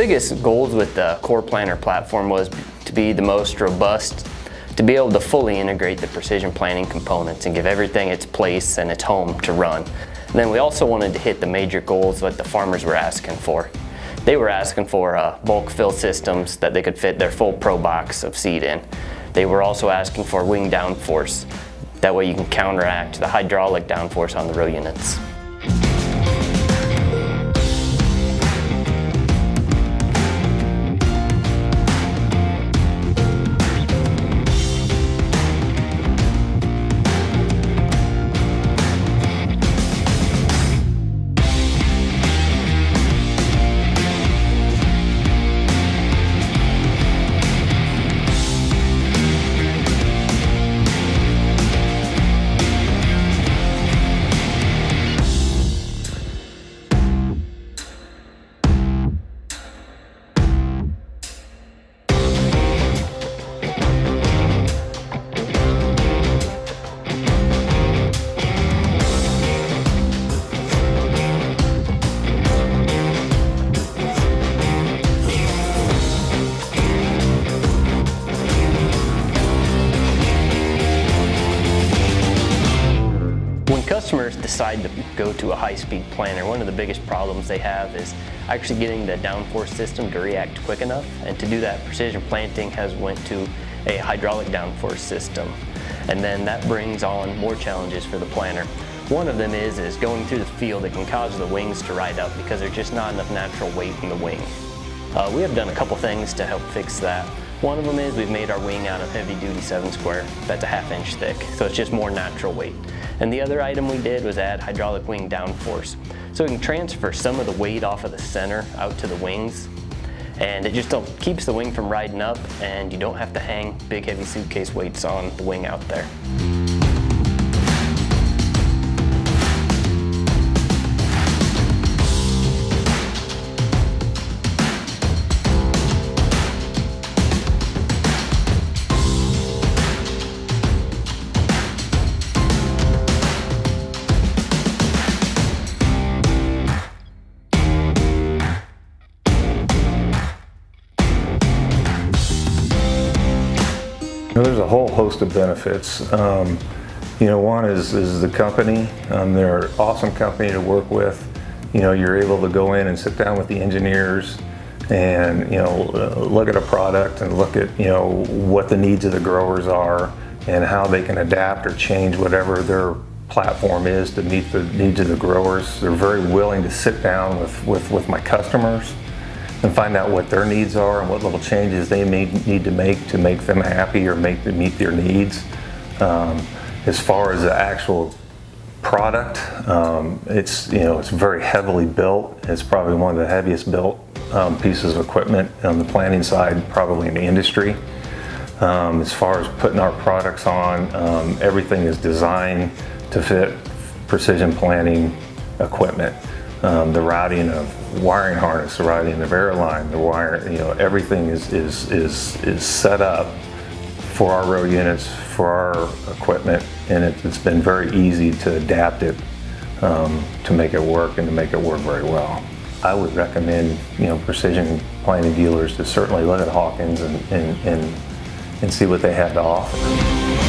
biggest goals with the CORE Planter platform was to be the most robust, to be able to fully integrate the precision planting components and give everything its place and its home to run. And then we also wanted to hit the major goals that the farmers were asking for. They were asking for bulk fill systems that they could fit their full pro box of seed in. They were also asking for wing downforce. That way you can counteract the hydraulic downforce on the row units. Customers decide to go to a high-speed planter, one of the biggest problems they have is actually getting the downforce system to react quick enough, and to do that precision planting has went to a hydraulic downforce system, and then that brings on more challenges for the planter. One of them is going through the field. It can cause the wings to ride up because there's just not enough natural weight in the wing. We have done a couple things to help fix that. One of them is we've made our wing out of heavy-duty 7-square. That's a 1/2 inch thick, so it's just more natural weight. And the other item we did was add hydraulic wing downforce. So we can transfer some of the weight off of the center out to the wings, and it just keeps the wing from riding up, and you don't have to hang big, heavy suitcase weights on the wing out there. There's a whole host of benefits. One is the company. They're an awesome company to work with. You're able to go in and sit down with the engineers and look at a product and look at what the needs of the growers are and how they can adapt or change whatever their platform is to meet the needs of the growers. They're very willing to sit down with my customers and find out what their needs are and what little changes they may need to make them happy or meet their needs. As far as the actual product, it's it's very heavily built. It's probably one of the heaviest built pieces of equipment on the planting side, probably in the industry. As far as putting our products on, everything is designed to fit precision planting equipment. The routing of wiring harness, the routing of air line, the wire, everything is set up for our row units, for our equipment, and it's been very easy to adapt it to make it work and to make it work very well. I would recommend precision planting dealers to certainly look at Hawkins and see what they have to offer.